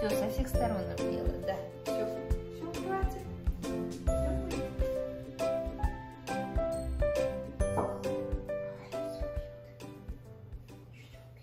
Все, со всех сторон нам делать, да.